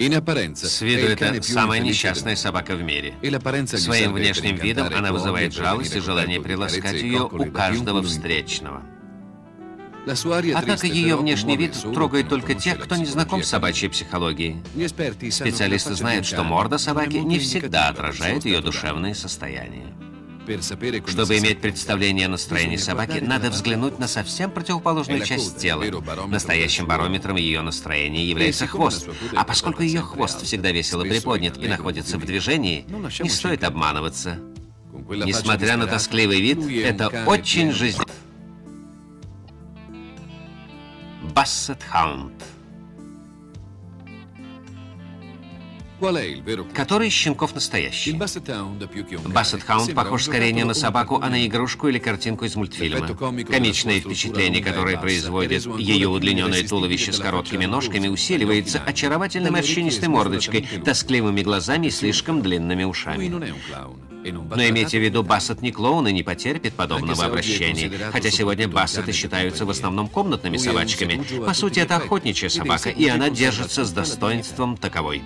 С виду это самая несчастная собака в мире. Своим внешним видом она вызывает жалость и желание приласкать ее у каждого встречного. Однако ее внешний вид трогает только тех, кто не знаком с собачьей психологией. Специалисты знают, что морда собаки не всегда отражает ее душевные состояния. Чтобы иметь представление о настроении собаки, надо взглянуть на совсем противоположную часть тела. Настоящим барометром ее настроения является хвост. А поскольку ее хвост всегда весело приподнят и находится в движении, не стоит обманываться. Несмотря на тоскливый вид, это очень жизненно. Бассет-хаунд. Который из щенков настоящий? Бассет-хаунд похож скорее не на собаку, а на игрушку или картинку из мультфильма. Комичное впечатление, которое производит ее удлиненное туловище с короткими ножками, усиливается очаровательной морщинистой мордочкой, тоскливыми глазами и слишком длинными ушами. Но имейте в виду, Бассет не клоун и не потерпит подобного обращения. Хотя сегодня Бассеты считаются в основном комнатными собачками. По сути, это охотничья собака, и она держится с достоинством таковой.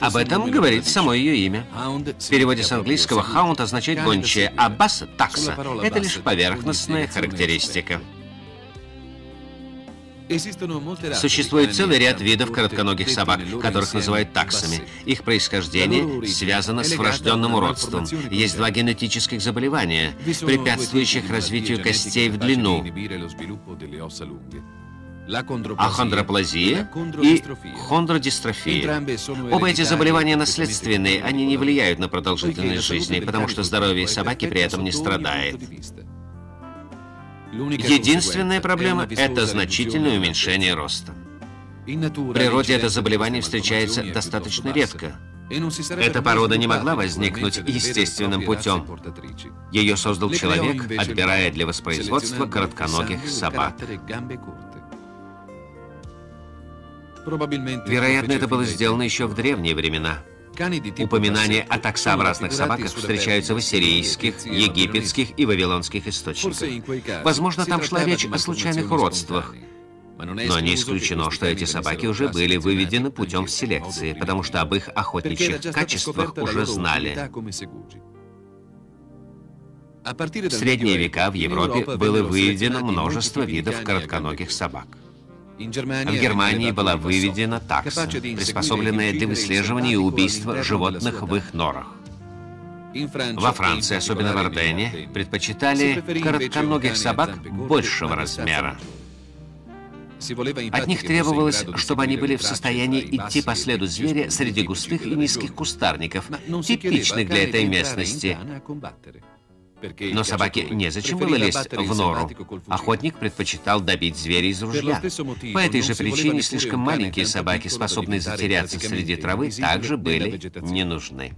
Об этом говорит само ее имя. В переводе с английского «хаунд» означает «гончая», а «бассет» — «такса». Это лишь поверхностная характеристика. Существует целый ряд видов коротконогих собак, которых называют таксами. Их происхождение связано с врожденным уродством. Есть два генетических заболевания, препятствующих развитию костей в длину. Ахондроплазия и хондродистрофия. Оба эти заболевания наследственные, они не влияют на продолжительность жизни, потому что здоровье собаки при этом не страдает. Единственная проблема – это значительное уменьшение роста. В природе это заболевание встречается достаточно редко. Эта порода не могла возникнуть естественным путем. Ее создал человек, отбирая для воспроизводства коротконогих собак. Вероятно, это было сделано еще в древние времена. Упоминания о таксообразных собаках встречаются в ассирийских, египетских и вавилонских источниках. Возможно, там шла речь о случайных уродствах. Но не исключено, что эти собаки уже были выведены путем селекции, потому что об их охотничьих качествах уже знали. В средние века в Европе было выведено множество видов коротконогих собак. В Германии была выведена такса, приспособленная для выслеживания и убийства животных в их норах. Во Франции, особенно в Ордене, предпочитали коротконогих собак большего размера. От них требовалось, чтобы они были в состоянии идти по следу зверя среди густых и низких кустарников, типичных для этой местности. Но собаке незачем было лезть в нору. Охотник предпочитал добить зверя из ружья. По этой же причине слишком маленькие собаки, способные затеряться среди травы, также были не нужны.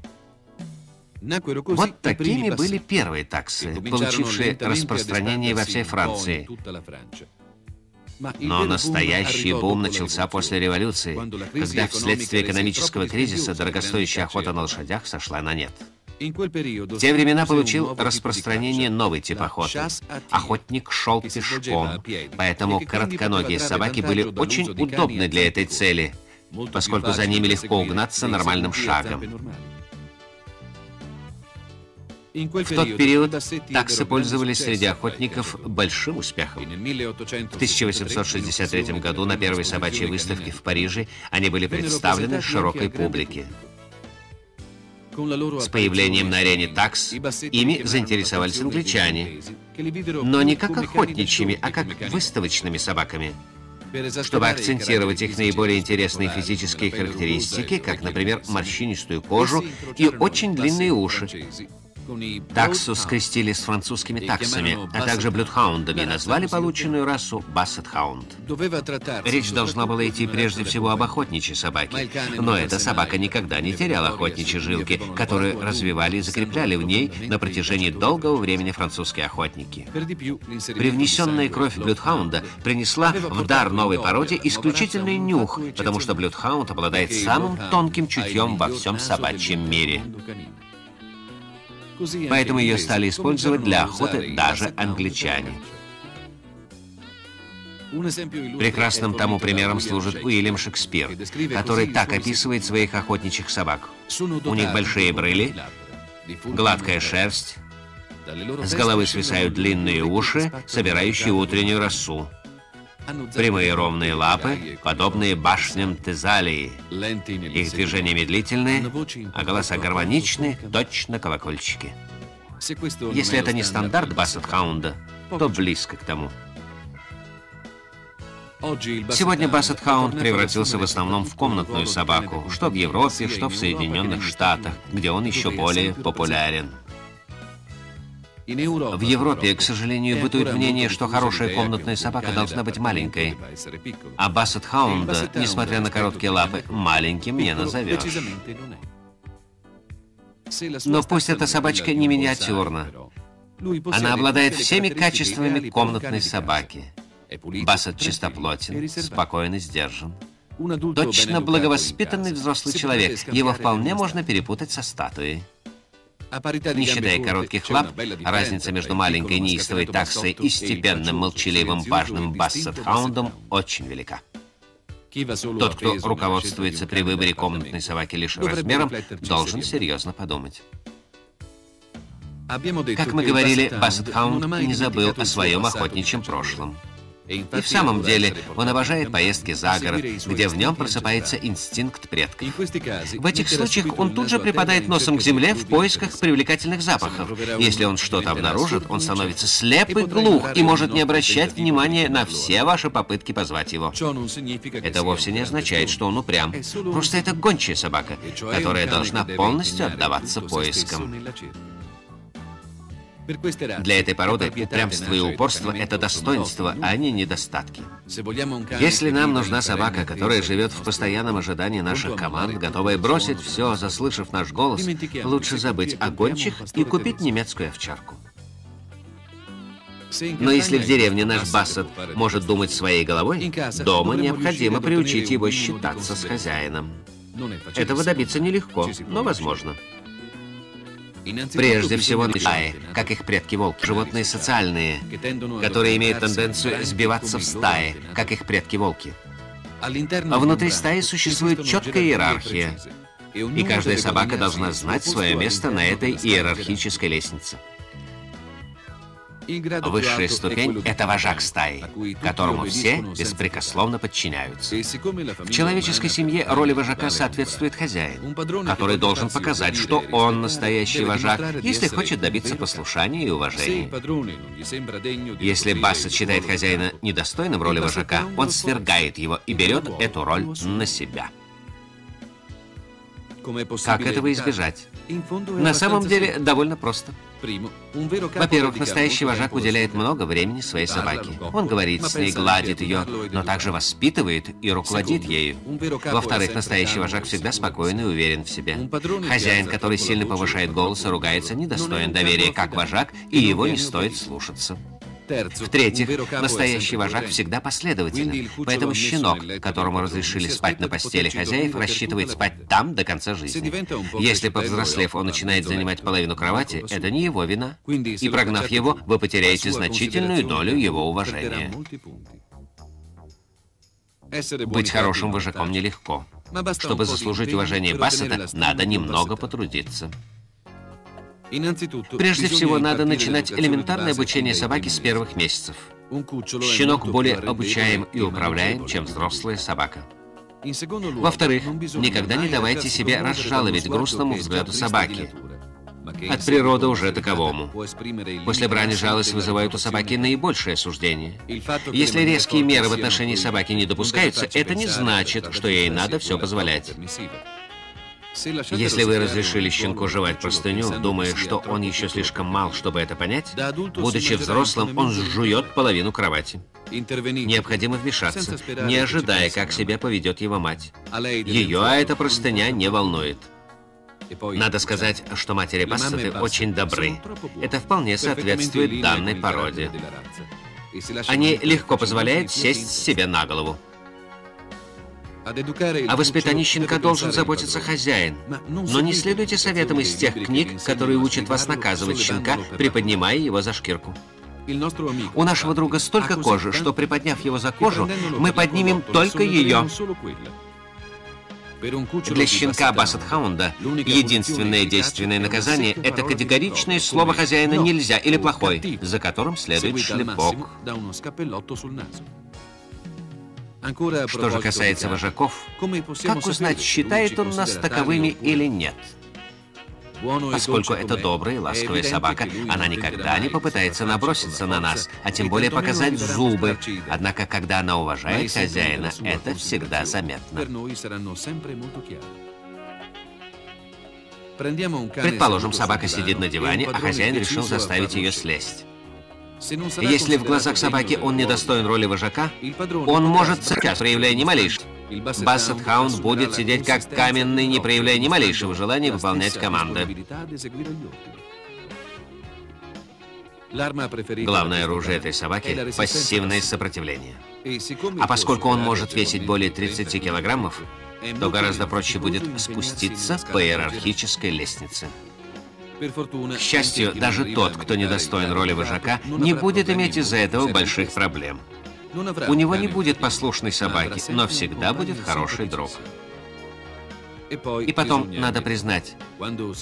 Вот такими были первые таксы, получившие распространение во всей Франции. Но настоящий бум начался после революции, когда вследствие экономического кризиса дорогостоящая охота на лошадях сошла на нет. В те времена получил распространение новый тип охоты. Охотник шел пешком, поэтому коротконогие собаки были очень удобны для этой цели, поскольку за ними легко угнаться нормальным шагом. В тот период таксы пользовались среди охотников большим успехом. В 1863 году на первой собачьей выставке в Париже они были представлены широкой публике. С появлением на арене такс ими заинтересовались англичане, но не как охотничьими, а как выставочными собаками. Чтобы акцентировать их наиболее интересные физические характеристики, как, например, морщинистую кожу и очень длинные уши. Таксу скрестили с французскими таксами, а также блюдхаундами, и назвали полученную расу бассет-хаунд. Речь должна была идти прежде всего об охотничьей собаке, но эта собака никогда не теряла охотничьи жилки, которые развивали и закрепляли в ней на протяжении долгого времени французские охотники. Привнесенная кровь блюдхаунда принесла в дар новой породе исключительный нюх, потому что блюдхаунд обладает самым тонким чутьем во всем собачьем мире. Поэтому ее стали использовать для охоты даже англичане. Прекрасным тому примером служит Уильям Шекспир, который так описывает своих охотничьих собак. У них большие брыли, гладкая шерсть, с головы свисают длинные уши, собирающие утреннюю росу. Прямые ровные лапы, подобные башням тезалии. Их движения медлительные, а голоса гармоничны, точно колокольчики. Если это не стандарт бассет-хаунда, то близко к тому. Сегодня бассет-хаунд превратился в основном в комнатную собаку, что в Европе, что в Соединенных Штатах, где он еще более популярен. В Европе, к сожалению, бытует мнение, что хорошая комнатная собака должна быть маленькой, а бассет-хаунда, несмотря на короткие лапы, маленьким не назовешь. Но пусть эта собачка не миниатюрна, она обладает всеми качествами комнатной собаки. Бассет чистоплотен, спокойно сдержан. Точно благовоспитанный взрослый человек, его вполне можно перепутать со статуей. Не считая коротких лап, разница между маленькой неистовой таксой и степенным, молчаливым, важным бассет-хаундом очень велика. Тот, кто руководствуется при выборе комнатной собаки лишь размером, должен серьезно подумать. Как мы говорили, бассет-хаунд не забыл о своем охотничьем прошлом. И в самом деле он обожает поездки за город, где в нем просыпается инстинкт предков. В этих случаях он тут же припадает носом к земле в поисках привлекательных запахов. Если он что-то обнаружит, он становится слеп и глух и может не обращать внимания на все ваши попытки позвать его. Это вовсе не означает, что он упрям. Просто это гончая собака, которая должна полностью отдаваться поискам. Для этой породы упрямство и упорство – это достоинство, а не недостатки. Если нам нужна собака, которая живет в постоянном ожидании наших команд, готовая бросить все, заслышав наш голос, лучше забыть о гончих и купить немецкую овчарку. Но если в деревне наш бассет может думать своей головой, дома необходимо приучить его считаться с хозяином. Этого добиться нелегко, но возможно. Прежде всего, стаи, как их предки-волки. Животные социальные, которые имеют тенденцию сбиваться в стаи, как их предки-волки. А внутри стаи существует четкая иерархия, и каждая собака должна знать свое место на этой иерархической лестнице. Высшая ступень – это вожак стаи, которому все беспрекословно подчиняются. В человеческой семье роли вожака соответствует хозяин, который должен показать, что он настоящий вожак, если хочет добиться послушания и уважения. Если бассет считает хозяина недостойным роли вожака, он свергает его и берет эту роль на себя. Как этого избежать? На самом деле, довольно просто. Во-первых, настоящий вожак уделяет много времени своей собаке. Он говорит с ней, гладит ее, но также воспитывает и руководит ею. Во-вторых, настоящий вожак всегда спокойный и уверен в себе. Хозяин, который сильно повышает голос и ругается, недостоин доверия как вожак, и его не стоит слушаться. В-третьих, настоящий вожак всегда последователен, поэтому щенок, которому разрешили спать на постели хозяев, рассчитывает спать там до конца жизни. Если, повзрослев, он начинает занимать половину кровати, это не его вина, и, прогнав его, вы потеряете значительную долю его уважения. Быть хорошим вожаком нелегко. Чтобы заслужить уважение бассета, надо немного потрудиться. Прежде всего, надо начинать элементарное обучение собаки с первых месяцев. Щенок более обучаем и управляем, чем взрослая собака. Во-вторых, никогда не давайте себе разжаловать грустному взгляду собаки. От природы уже таковому. После брани жалость вызывают у собаки наибольшее осуждение. Если резкие меры в отношении собаки не допускаются, это не значит, что ей надо все позволять. Если вы разрешили щенку жевать простыню, думая, что он еще слишком мал, чтобы это понять, будучи взрослым, он сжует половину кровати. Необходимо вмешаться, не ожидая, как себя поведет его мать. Ее эта простыня не волнует. Надо сказать, что матери бассеты очень добры. Это вполне соответствует данной породе. Они легко позволяют сесть себе на голову. О воспитании щенка должен заботиться хозяин. Но не следуйте советам из тех книг, которые учат вас наказывать щенка, приподнимая его за шкирку. У нашего друга столько кожи, что, приподняв его за кожу, мы поднимем только ее. Для щенка бассет-хаунда единственное действенное наказание – это категоричное слово хозяина «нельзя» или «плохой», за которым следует шлепок. Что же касается вожаков, как узнать, считает он нас таковыми или нет? Поскольку это добрая и ласковая собака, она никогда не попытается наброситься на нас, а тем более показать зубы. Однако, когда она уважает хозяина, это всегда заметно. Предположим, собака сидит на диване, а хозяин решил заставить ее слезть. Если в глазах собаки он недостоин роли вожака, он может сейчас, проявляя ни малейшего. Бассет-хаунд будет сидеть как каменный, не проявляя ни малейшего желания выполнять команды. Главное оружие этой собаки – пассивное сопротивление. А поскольку он может весить более 30 килограммов, то гораздо проще будет спуститься по иерархической лестнице. К счастью, даже тот, кто недостоин роли вожака, не будет иметь из-за этого больших проблем. У него не будет послушной собаки, но всегда будет хороший друг. И потом, надо признать,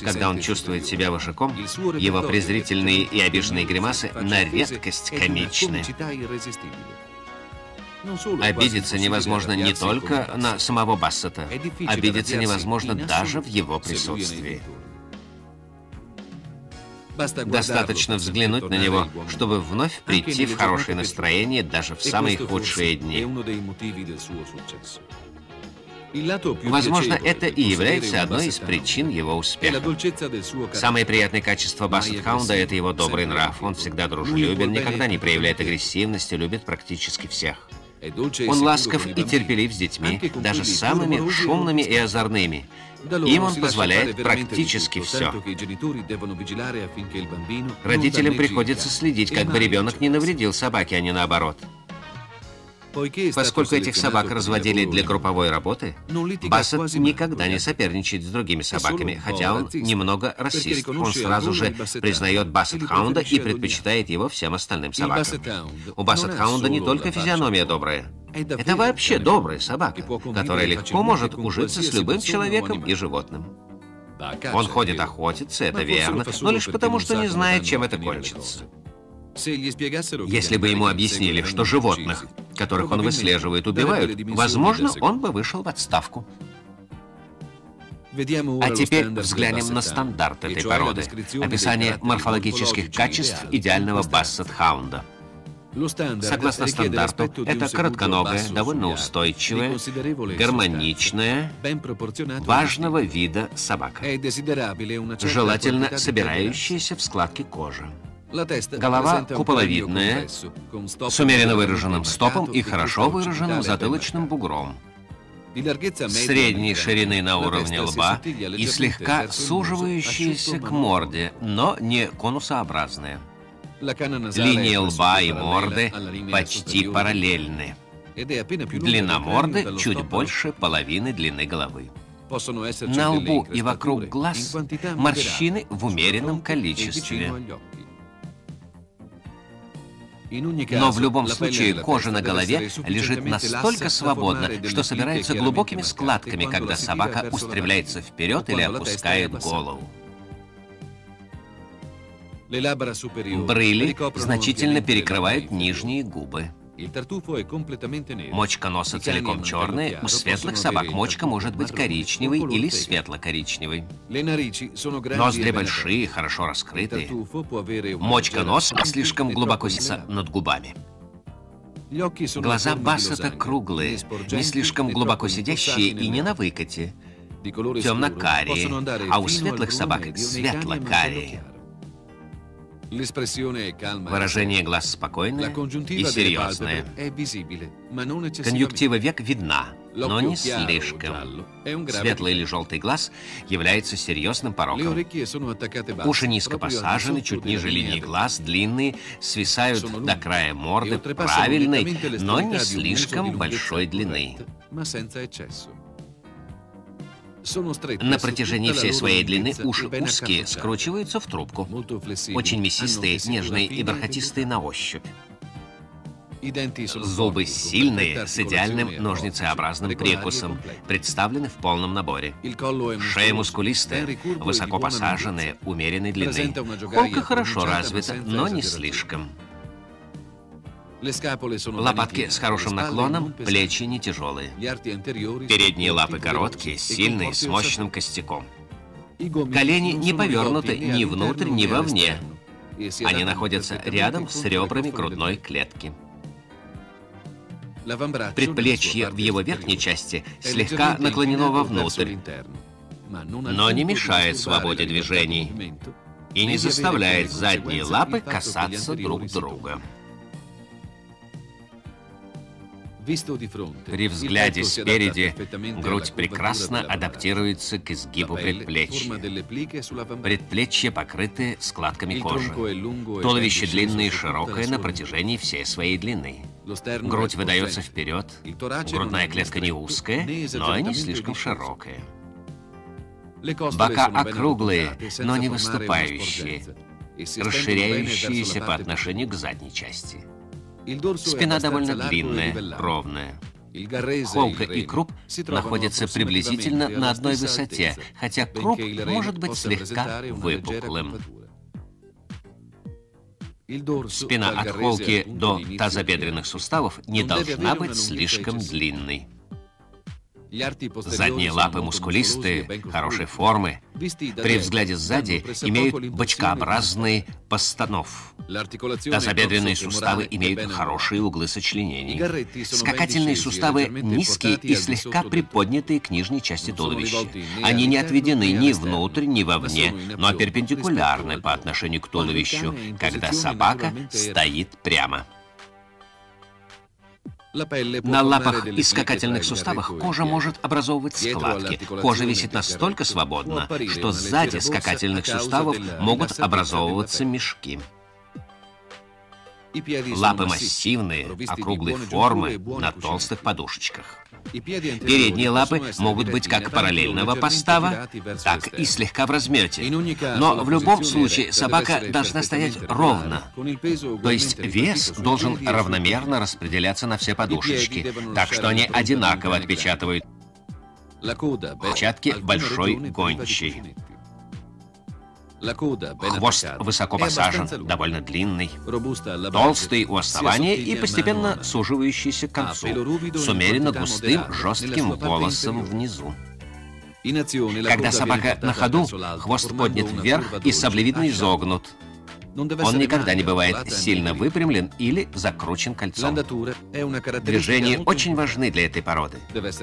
когда он чувствует себя вожаком, его презрительные и обиженные гримасы на редкость комичны. Обидеться невозможно не только на самого Бассета, обидеться невозможно даже в его присутствии. Достаточно взглянуть на него, чтобы вновь прийти в хорошее настроение даже в самые худшие дни. Возможно, это и является одной из причин его успеха. Самое приятное качество бассет-хаунда – это его добрый нрав. Он всегда дружелюбен, никогда не проявляет агрессивности, любит практически всех. Он ласков и терпелив с детьми, даже самыми шумными и озорными. Им он позволяет практически все. Родителям приходится следить, как бы ребенок не навредил собаке, а не наоборот. Поскольку этих собак разводили для групповой работы, Бассет никогда не соперничает с другими собаками, хотя он немного расист. Он сразу же признает Бассет-хаунда и предпочитает его всем остальным собакам. У Бассет-хаунда не только физиономия добрая. Это вообще добрая собака, которая легко может ужиться с любым человеком и животным. Он ходит охотиться, это верно, но лишь потому, что не знает, чем это кончится. Если бы ему объяснили, что животных, которых он выслеживает, убивают, возможно, он бы вышел в отставку. А теперь взглянем на стандарт этой породы. Описание морфологических качеств идеального бассет-хаунда. Согласно стандарту, это коротконогая, довольно устойчивая, гармоничная, важного вида собака, желательно собирающаяся в складки кожи. Голова куполовидная, с умеренно выраженным стопом и хорошо выраженным затылочным бугром, средней ширины на уровне лба и слегка суживающаяся к морде, но не конусообразная. Линии лба и морды почти параллельны. Длина морды чуть больше половины длины головы. На лбу и вокруг глаз морщины в умеренном количестве. Но в любом случае кожа на голове лежит настолько свободно, что собирается глубокими складками, когда собака устремляется вперед или опускает голову. Брыли значительно перекрывают нижние губы. Мочка носа целиком черная, у светлых собак мочка может быть коричневой или светло-коричневой. Ноздри большие, хорошо раскрытые. Мочка носа слишком глубоко сидится над губами. Глаза Бассета круглые, не слишком глубоко сидящие и не на выкате, темно-карие, а у светлых собак светло-карие. Выражение глаз спокойное и серьезное. Конъюнктива век видна, но не слишком. Светлый или желтый глаз является серьезным пороком. Уши низко посажены, чуть ниже линии глаз, длинные, свисают до края морды, правильной, но не слишком большой длины. На протяжении всей своей длины уши узкие, скручиваются в трубку. Очень мясистые, нежные и бархатистые на ощупь. Зубы сильные, с идеальным ножницеобразным прикусом, представлены в полном наборе. Шея мускулистая, высоко посаженная, умеренной длины. Холка хорошо развита, но не слишком. Лопатки с хорошим наклоном, плечи не тяжелые. Передние лапы короткие, сильные, с мощным костяком. Колени не повернуты ни внутрь, ни вовне. Они находятся рядом с ребрами грудной клетки. Предплечье в его верхней части слегка наклонено вовнутрь, но не мешает свободе движений и не заставляет задние лапы касаться друг друга. При взгляде спереди грудь прекрасно адаптируется к изгибу предплечья. Предплечья покрыты складками кожи. Туловище длинное и широкое на протяжении всей своей длины. Грудь выдается вперед. Грудная клетка не узкая, но и не слишком широкая. Бока округлые, но не выступающие, расширяющиеся по отношению к задней части. Спина довольно длинная, ровная. Холка и круп находятся приблизительно на одной высоте, хотя круп может быть слегка выпуклым. Спина от холки до тазобедренных суставов не должна быть слишком длинной. Задние лапы мускулистые, хорошей формы. При взгляде сзади имеют бочкообразный постанов. Тазобедренные суставы имеют хорошие углы сочленения. Скакательные суставы низкие и слегка приподнятые к нижней части туловища. Они не отведены ни внутрь, ни вовне, но перпендикулярны по отношению к туловищу, когда собака стоит прямо. На лапах и скакательных суставах кожа может образовывать складки. Кожа висит настолько свободно, что сзади скакательных суставов могут образовываться мешки. Лапы массивные, округлой формы, на толстых подушечках. Передние лапы могут быть как параллельного постава, так и слегка в размете. Но в любом случае собака должна стоять ровно, то есть вес должен равномерно распределяться на все подушечки, так что они одинаково отпечатывают отпечатки большой гончей. Хвост высоко посажен, довольно длинный, толстый у основания и постепенно суживающийся к концу, с умеренно густым, жестким волосом внизу. Когда собака на ходу, хвост поднят вверх и саблевидно изогнут. Он никогда не бывает сильно выпрямлен или закручен кольцом. Движения очень важны для этой породы.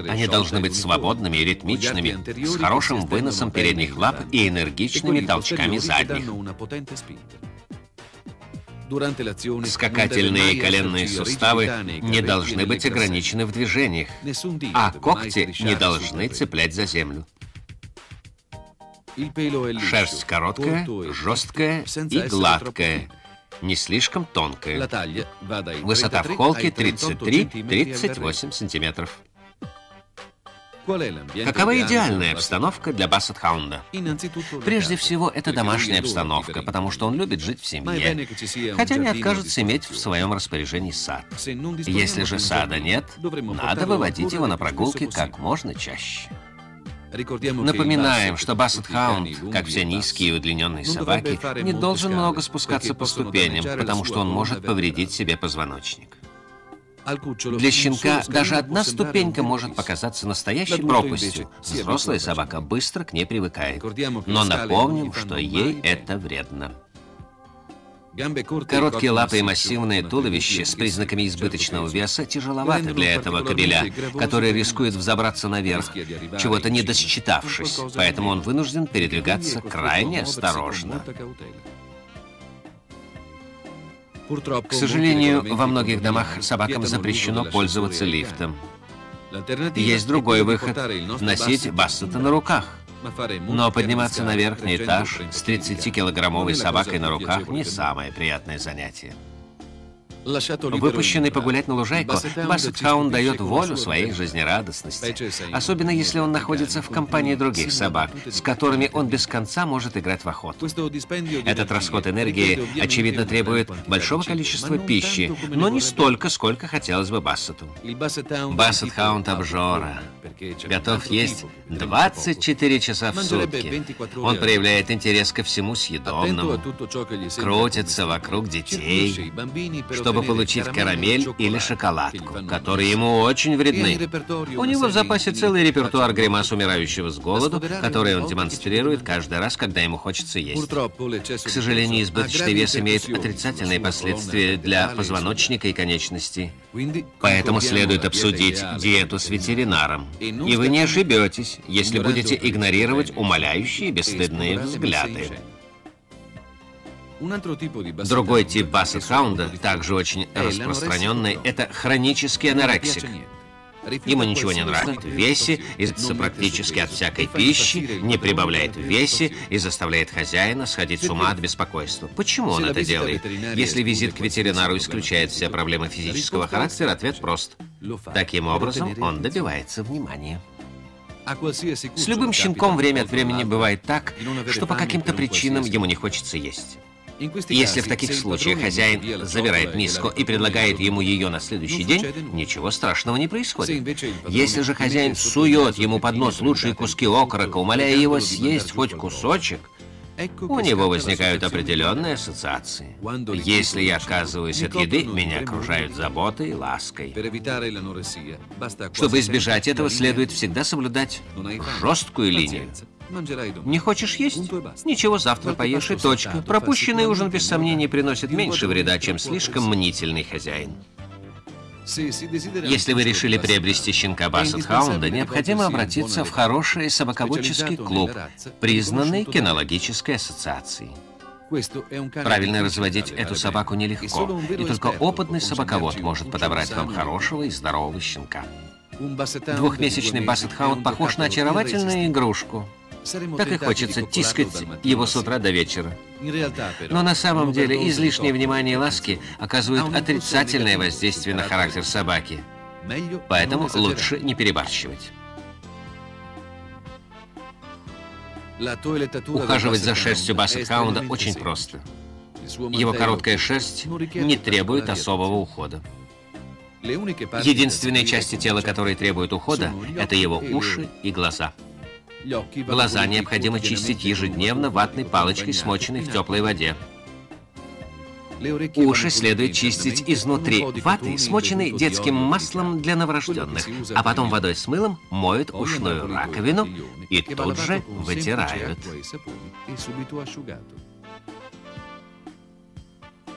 Они должны быть свободными и ритмичными, с хорошим выносом передних лап и энергичными толчками задних. Скакательные и коленные суставы не должны быть ограничены в движениях, а когти не должны цеплять за землю. Шерсть короткая, жесткая и гладкая, не слишком тонкая. Высота в холке 33-38 сантиметров. Какова идеальная обстановка для бассет-хаунда? Прежде всего, это домашняя обстановка, потому что он любит жить в семье, хотя не откажется иметь в своем распоряжении сад. Если же сада нет, надо выводить его на прогулки как можно чаще. Напоминаем, что бассет-хаунд, как все низкие и удлиненные собаки, не должен много спускаться по ступеням, потому что он может повредить себе позвоночник. Для щенка даже одна ступенька может показаться настоящей пропастью. Взрослая собака быстро к ней привыкает. Но напомним, что ей это вредно. Короткие лапы и массивное туловище с признаками избыточного веса тяжеловаты для этого кобеля, который рискует взобраться наверх, чего-то не досчитавшись, поэтому он вынужден передвигаться крайне осторожно. К сожалению, во многих домах собакам запрещено пользоваться лифтом. Есть другой выход – носить бассета на руках. Но подниматься на верхний этаж с 30-килограммовой собакой на руках не самое приятное занятие. Выпущенный погулять на лужайку, бассет-хаунд дает волю своей жизнерадостности, особенно если он находится в компании других собак, с которыми он без конца может играть в охоту. Этот расход энергии, очевидно, требует большого количества пищи, но не столько, сколько хотелось бы бассету. Бассет-хаунд обжора. Готов есть 24 часа в сутки. Он проявляет интерес ко всему съедобному, крутится вокруг детей, чтобы получить карамель или шоколадку, которые ему очень вредны. У него в запасе целый репертуар гримас умирающего с голоду, который он демонстрирует каждый раз, когда ему хочется есть. К сожалению, избыточный вес имеет отрицательные последствия для позвоночника и конечностей. Поэтому следует обсудить диету с ветеринаром. И вы не ошибетесь, если будете игнорировать умоляющие бесстыдные взгляды. Другой тип бассет-хаунда, также очень распространенный, это хронический анорексик. Ему ничего не нравится в весе, избавляется практически от всякой пищи, не прибавляет в весе и заставляет хозяина сходить с ума от беспокойства. Почему он это делает? Если визит к ветеринару исключает все проблемы физического характера, ответ прост. Таким образом, он добивается внимания. С любым щенком время от времени бывает так, что по каким-то причинам ему не хочется есть. Если в таких случаях хозяин забирает миску и предлагает ему ее на следующий день, ничего страшного не происходит. Если же хозяин сует ему под нос лучшие куски окорока, умоляя его съесть хоть кусочек, у него возникают определенные ассоциации. Если я отказываюсь от еды, меня окружают заботой и лаской. Чтобы избежать этого, следует всегда соблюдать жесткую линию. Не хочешь есть? Ничего, завтра поешь и точка. Пропущенный ужин, без сомнений, приносит меньше вреда, чем слишком мнительный хозяин. Если вы решили приобрести щенка бассет-хаунда, необходимо обратиться в хороший собаководческий клуб, признанный кинологической ассоциацией. Правильно разводить эту собаку нелегко, и только опытный собаковод может подобрать вам хорошего и здорового щенка. Двухмесячный бассет-хаунд похож на очаровательную игрушку. Так и хочется тискать его с утра до вечера. Но на самом деле излишнее внимание и ласки оказывают отрицательное воздействие на характер собаки. Поэтому лучше не перебарщивать. Ухаживать за шерстью бассет-хаунда очень просто. Его короткая шерсть не требует особого ухода. Единственные части тела, которые требуют ухода, это его уши и глаза. Глаза необходимо чистить ежедневно ватной палочкой, смоченной в теплой воде. Уши следует чистить изнутри ватой, смоченной детским маслом для новорожденных, а потом водой с мылом моют ушную раковину и тут же вытирают.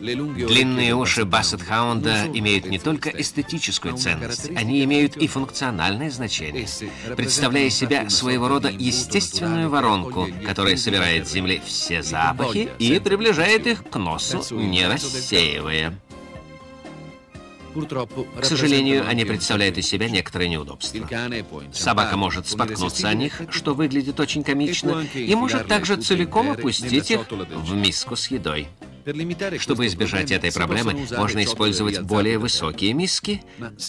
Длинные уши бассет-хаунда имеют не только эстетическую ценность, они имеют и функциональное значение, представляя себя своего рода естественную воронку, которая собирает с земли все запахи и приближает их к носу, не рассеивая. К сожалению, они представляют из себя некоторые неудобства. Собака может споткнуться о них, что выглядит очень комично, и может также целиком опустить их в миску с едой. Чтобы избежать этой проблемы, можно использовать более высокие миски,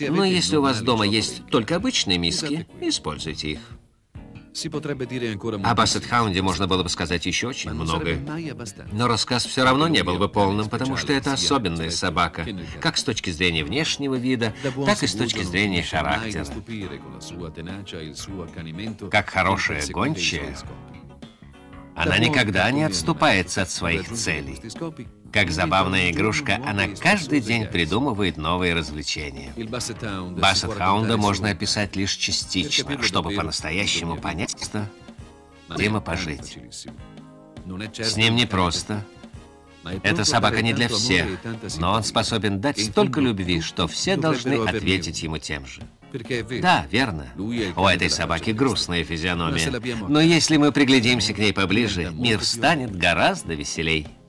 но если у вас дома есть только обычные миски, используйте их. О бассет-хаунде можно было бы сказать еще очень многое, но рассказ все равно не был бы полным, потому что это особенная собака, как с точки зрения внешнего вида, так и с точки зрения характера. Как хорошая гончая, она никогда не отступается от своих целей. Как забавная игрушка, она каждый день придумывает новые развлечения. Бассет-хаунда можно описать лишь частично, чтобы по-настоящему понять, что необходимо пожить. С ним непросто. Эта собака не для всех, но он способен дать столько любви, что все должны ответить ему тем же. Да, верно. У этой собаки грустная физиономия. Но если мы приглядимся к ней поближе, мир станет гораздо веселей.